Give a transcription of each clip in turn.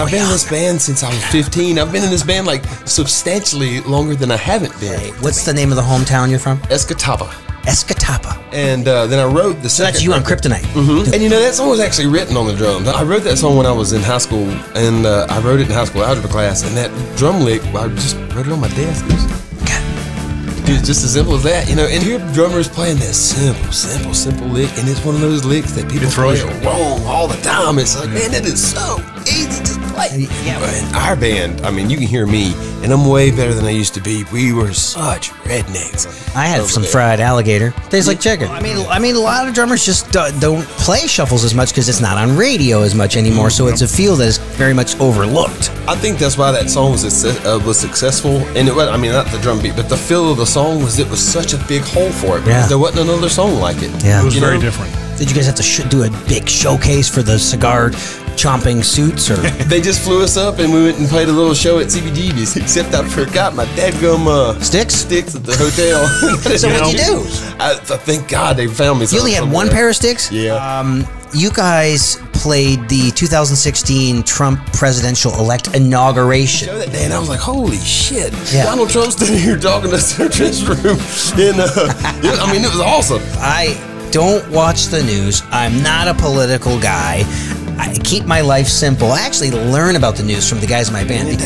I've been in this band since I was 15. I've been in this band like substantially longer than I haven't been. Right. What's the name of the hometown you're from? Escatawpa. Escatawpa. And then I wrote the second. That's you on Kryptonite. Mm-hmm. And you know, that song was actually written on the drums. I wrote that song when I was in high school, and I wrote it in high school algebra class, and that drum lick, I just wrote it on my desk. Dude, just as simple as that, you know. And here, drummers playing that simple lick, and it's one of those licks that people throw wrong all the time. It's like, man, that is so easy to play. Yeah. In our band, I mean, you can hear me, and I'm way better than I used to be. We were such rednecks. I had some fried alligator. Tastes like chicken. I mean, a lot of drummers just don't play shuffles as much because it's not on radio as much anymore. So it's a feel that is very much overlooked. I think that's why that song was successful. And it was, I mean, not the drum beat, but the feel of the song was, it was such a big hole for it, because there wasn't another song like it. Yeah. It was very different. Did you guys have to do a big showcase for the cigar chomping suits? Or they just flew us up and we went and played a little show at CBGB's, except I forgot my dadgum sticks at the hotel. So what'd you do? I thank God they found me. You only had one pair of sticks? Yeah. You guys played the 2016 Trump presidential-elect inauguration. Show that day, and I was like, holy shit. Yeah. Donald Trump's sitting here talking to the dressing room. And, I mean, it was awesome. I don't watch the news. I'm not a political guy. I keep my life simple. I actually learn about the news from the guys in my band. It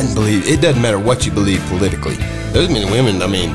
doesn't matter what you believe politically. Those men and women, I mean...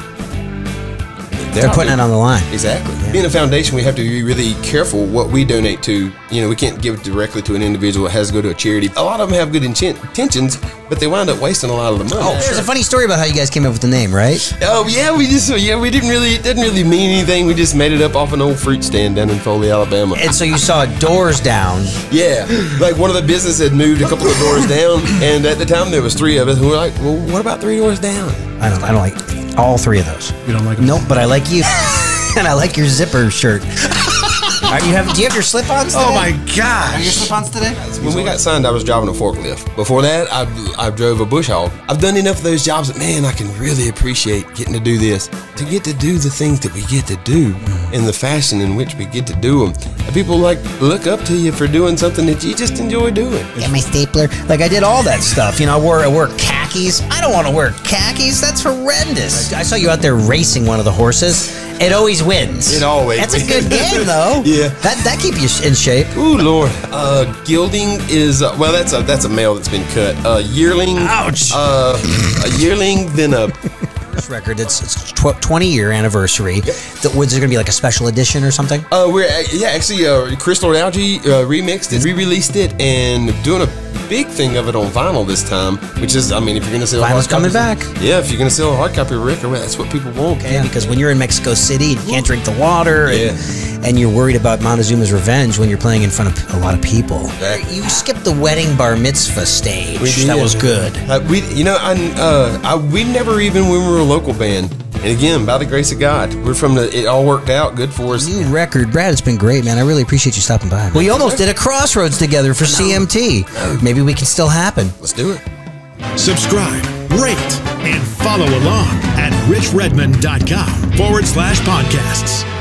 They're putting it on the line. Exactly. Yeah. Being a foundation, we have to be really careful what we donate to. You know, we can't give it directly to an individual. It has to go to a charity. A lot of them have good intentions, but they wind up wasting a lot of the money. Oh, there's a funny story about how you guys came up with the name, right? Oh yeah, we didn't really, it didn't really mean anything. We just made it up off an old fruit stand down in Foley, Alabama. And so you saw doors down. Yeah, like one of the businesses had moved a couple of doors down, and at the time there was 3 of us who were like, well, what about 3 doors down? I don't like all 3 of those. You don't like them? Nope, but I like you. And I like your zipper shirt. Do you have your slip-ons today? Oh my gosh. Have your slip-ons today? When we got signed, I was driving a forklift. Before that, I drove a bush hog. I've done enough of those jobs that, man, I can really appreciate getting to do this. To get to do the things that we get to do in the fashion in which we get to do them. And people like look up to you for doing something that you just enjoy doing. Get my stapler. Like I did all that stuff. You know, I wore khakis. I don't want to wear khakis. That's horrendous. I saw you out there racing one of the horses. It always wins. It always wins. That's a good game, though. Yeah. That keeps you in shape. Ooh, Lord. Gilding is, well, that's a male that's been cut. Yearling. Ouch. A yearling, then a... record. It's 20-year anniversary. Yep. Was there going to be like a special edition or something? Actually, Crystal Algae remixed it, re-released it, and doing a big thing of it on vinyl this time. Which is, I mean, if you're going to sell vinyl's coming back. Yeah, if you're going to sell a hard copy of a record, that's what people want. Okay, yeah, because when you're in Mexico City, and you can't drink the water, and you're worried about Montezuma's Revenge when you're playing in front of a lot of people. Exactly. You skipped the wedding bar mitzvah stage. That was good. We never even, when we were local band, and again, by the grace of God, we're from the, it all worked out good for us. New record, Brad, it's been great, man. I really appreciate you stopping by, man. We almost did a Crossroads together for CMT. Maybe we can still happen. Let's do it. Subscribe, rate, and follow along at richredmond.com/podcasts.